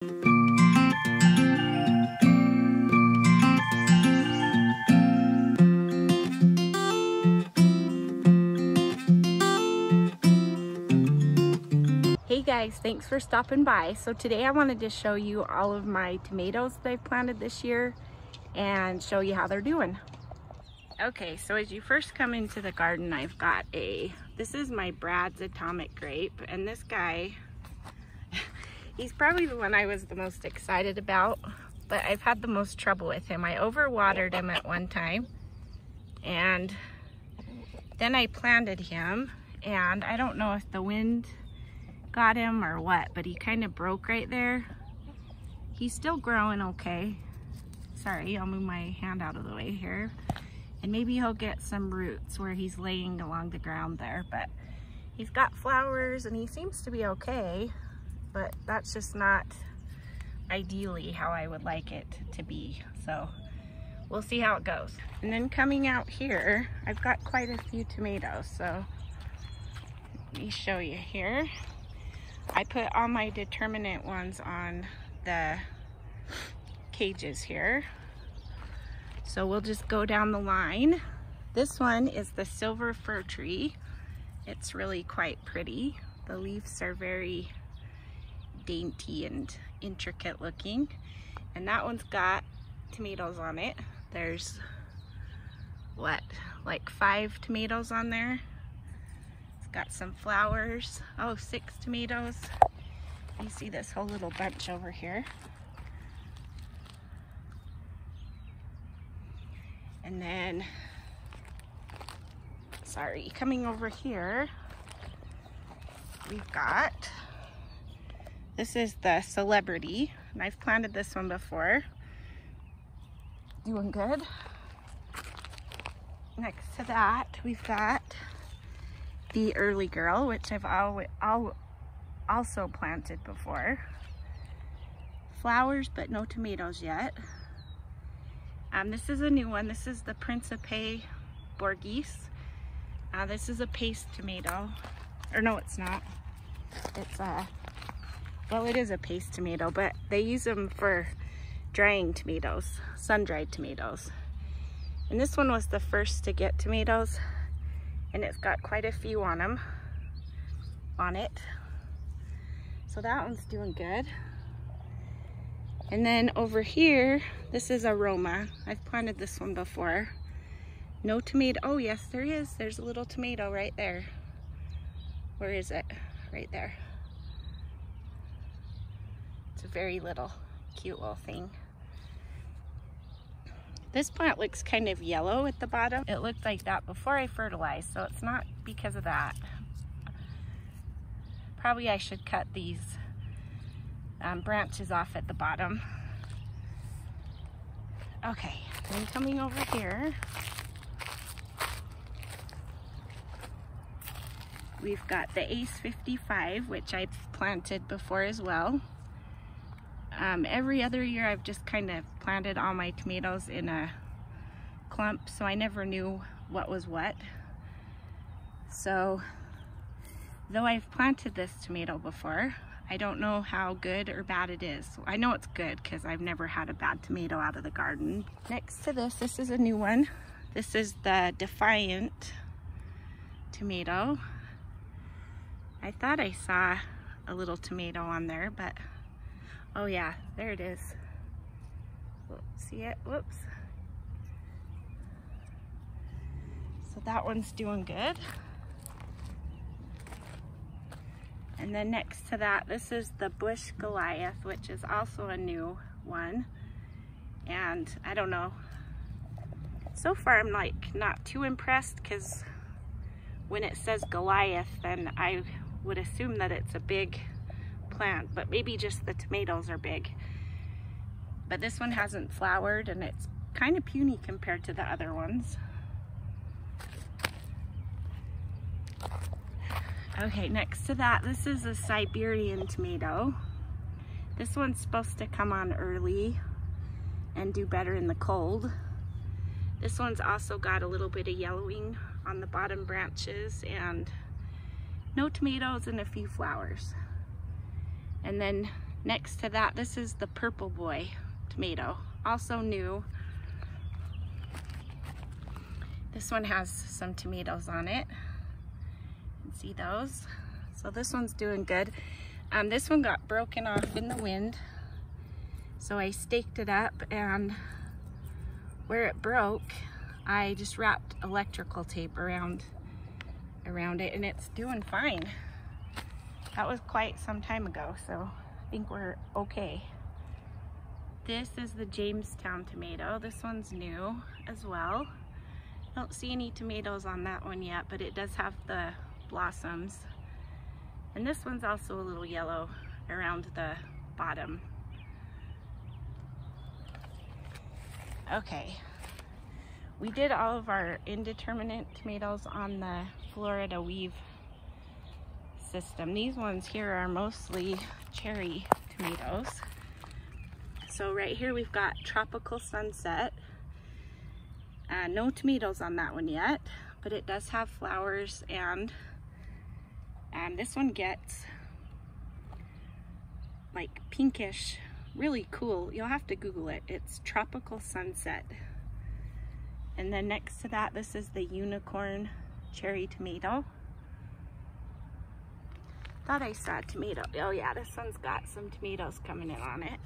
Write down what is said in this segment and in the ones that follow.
Hey guys, thanks for stopping by. So today I wanted to show you all of my tomatoes that I've planted this year and show you how they're doing. Okay, so as you first come into the garden, I've got this is my Brad's Atomic Grape, and this guy, he's probably the one I was the most excited about, but I've had the most trouble with him. I overwatered him at one time and then I planted him, and I don't know if the wind got him or what, but he kind of broke right there. He's still growing okay. Sorry, I'll move my hand out of the way here, and maybe he'll get some roots where he's laying along the ground there, but he's got flowers and he seems to be okay, but that's just not ideally how I would like it to be, so we'll see how it goes. And then coming out here, I've got quite a few tomatoes, so let me show you here. I put all my determinant ones on the cages here. So we'll just go down the line. This one is the Silver Fir Tree. It's really quite pretty. The leaves are very dainty and intricate looking. And that one's got tomatoes on it. There's what, like 5 tomatoes on there? Got some flowers. Oh, 6 tomatoes. You see this whole little bunch over here. And then, sorry, coming over here, we've got, this is the Celebrity, and I've planted this one before. Doing good. Next to that, we've got the Early Girl, which I've also planted before. Flowers, but no tomatoes yet. This is a new one. This is the Principe Borghese. This is a paste tomato. Or no, it's not. It's well, it is a paste tomato, but they use them for drying tomatoes, sun-dried tomatoes. And this one was the first to get tomatoes, and it's got quite a few on them, on it. So that one's doing good. And then over here, this is a Roma. I've planted this one before. No tomato, oh yes there is, there's a little tomato right there. Where is it? Right there. It's a very little, cute little thing. This plant looks kind of yellow at the bottom. It looked like that before I fertilized, so it's not because of that. Probably I should cut these branches off at the bottom. Okay, then coming over here, we've got the Ace 55, which I've planted before as well. Every other year I've just kind of planted all my tomatoes in a clump, so I never knew what was what. So though I've planted this tomato before, I don't know how good or bad it is. I know it's good because I've never had a bad tomato out of the garden. Next to this, this is a new one. This is the Defiant tomato. I thought I saw a little tomato on there, but oh yeah, there it is. See it? Whoops. So that one's doing good. And then next to that, this is the Bush Goliath, which is also a new one. And I don't know. So far I'm like not too impressed, because when it says Goliath, then I would assume that it's a big plant, but maybe just the tomatoes are big. But this one hasn't flowered, and it's kind of puny compared to the other ones. Okay, next to that, this is a Siberian tomato. This one's supposed to come on early and do better in the cold. This one's also got a little bit of yellowing on the bottom branches, and no tomatoes and a few flowers. And then Next to that, this is the Purple Boy tomato, also new. This one has some tomatoes on it. You can see those. So this one's doing good. This one got broken off in the wind, so I staked it up, and where it broke, I just wrapped electrical tape around it, and it's doing fine. That was quite some time ago, so I think we're okay. This is the Jamestown tomato. This one's new as well. I don't see any tomatoes on that one yet, but it does have the blossoms. And this one's also a little yellow around the bottom. Okay, we did all of our indeterminate tomatoes on the Florida Weave system. These ones here are mostly cherry tomatoes. So right here we've got Tropical Sunset. No tomatoes on that one yet, but it does have flowers, and this one gets like pinkish, really cool. You'll have to Google it. It's Tropical Sunset. And then next to that, this is the Unicorn cherry tomato. Thought I saw a tomato. Oh yeah, this one's got some tomatoes coming in on it.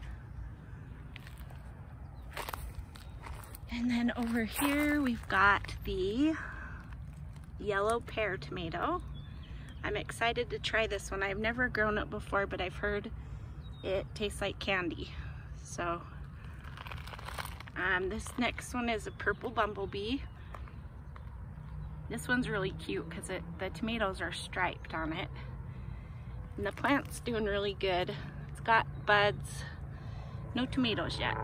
And then over here, we've got the Yellow Pear tomato. I'm excited to try this one. I've never grown it before, but I've heard it tastes like candy. So this next one is a Purple Bumble Bee. This one's really cute because the tomatoes are striped on it. And the plant's doing really good. It's got buds, no tomatoes yet.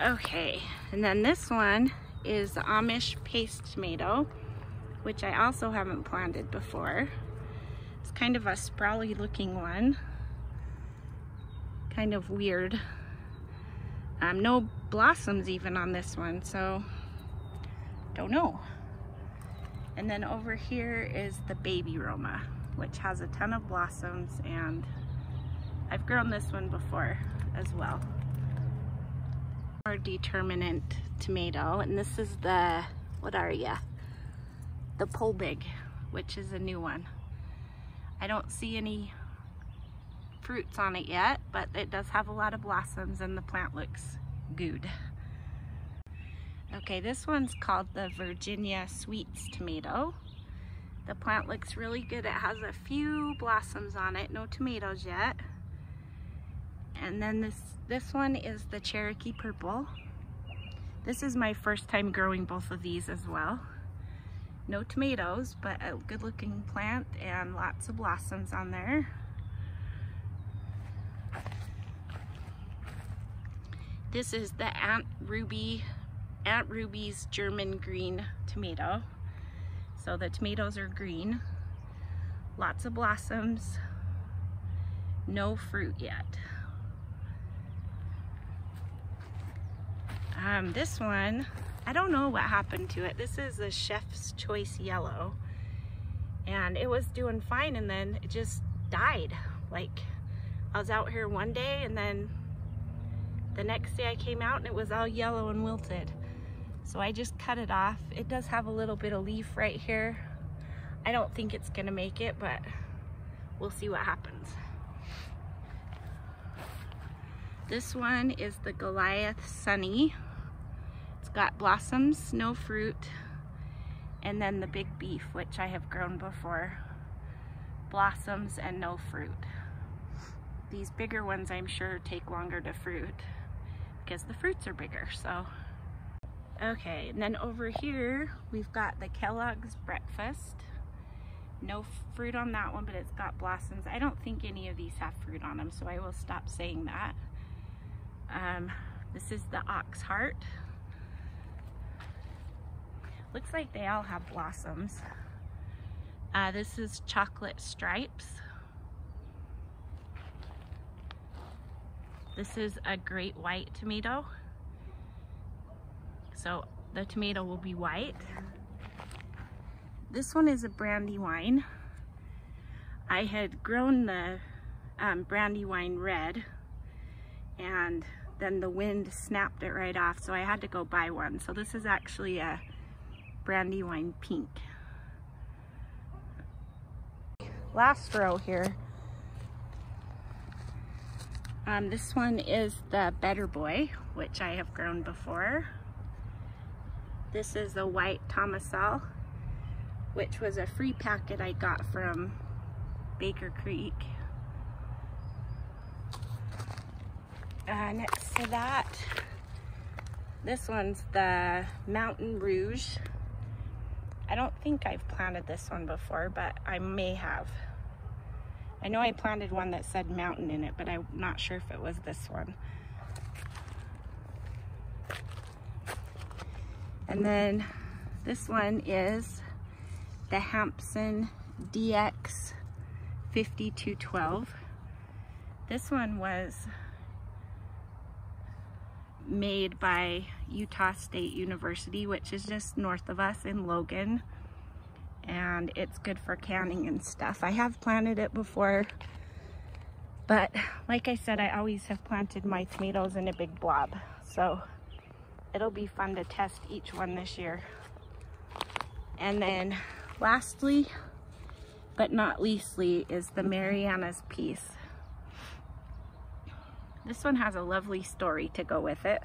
Okay, and then this one is the Amish Paste tomato, which I also haven't planted before. It's kind of a sprawly looking one, kind of weird. No blossoms even on this one, so don't know. And then over here is the Baby Roma, which has a ton of blossoms, and I've grown this one before as well. Our determinant tomato, and this is the, what are ya? The Polbig, which is a new one. I don't see any fruits on it yet, but it does have a lot of blossoms and the plant looks good. Okay, this one's called the Virginia Sweet tomato. The plant looks really good. It has a few blossoms on it, no tomatoes yet. And then this one is the Cherokee Purple. This is my first time growing both of these as well. No tomatoes, but a good looking plant and lots of blossoms on there. This is the Aunt Ruby's German Green tomato. So the tomatoes are green. Lots of blossoms. No fruit yet. This one, I don't know what happened to it. This is a Chef's Choice Yellow, and it was doing fine, and then it just died. Like, I was out here one day, and then the next day I came out and it was all yellow and wilted. So I just cut it off. It does have a little bit of leaf right here. I don't think it's gonna make it, but we'll see what happens. This one is the Goliath Sunny. Got blossoms, no fruit. And then the Big Beef, which I have grown before. Blossoms and no fruit. These bigger ones, I'm sure, take longer to fruit because the fruits are bigger, so. Okay, and then over here, we've got the Kellogg's Breakfast. No fruit on that one, but it's got blossoms. I don't think any of these have fruit on them, so I will stop saying that. This is the Oxheart. Looks like they all have blossoms. This is Chocolate Stripes. This is a Great White tomato. So the tomato will be white. This one is a Brandywine. I had grown the Brandywine red, and then the wind snapped it right off, so I had to go buy one. So this is actually a Brandywine pink. Last row here. This one is the Better Boy, which I have grown before. This is the White Tomesol, which was a free packet I got from Baker Creek. Next to that, this one's the Mountain Rouge. I don't think I've planted this one before, but I may have. I know I planted one that said mountain in it, but I'm not sure if it was this one. And then this one is the Hamson DX 52-12. This one was made by Utah State University, which is just north of us in Logan, and it's good for canning and stuff. I have planted it before, but like I said, I always have planted my tomatoes in a big blob, so it'll be fun to test each one this year. And then lastly, but not leastly, is the Mariana's Peace. This one has a lovely story to go with it,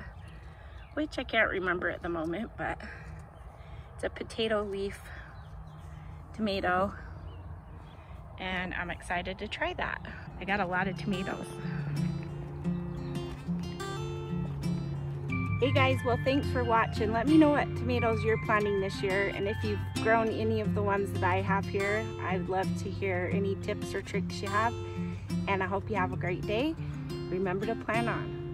which I can't remember at the moment, but it's a potato leaf tomato, and I'm excited to try that. I got a lot of tomatoes. Hey guys, well thanks for watching. Let me know what tomatoes you're planting this year, and if you've grown any of the ones that I have here, I'd love to hear any tips or tricks you have, and I hope you have a great day. Remember to plan on.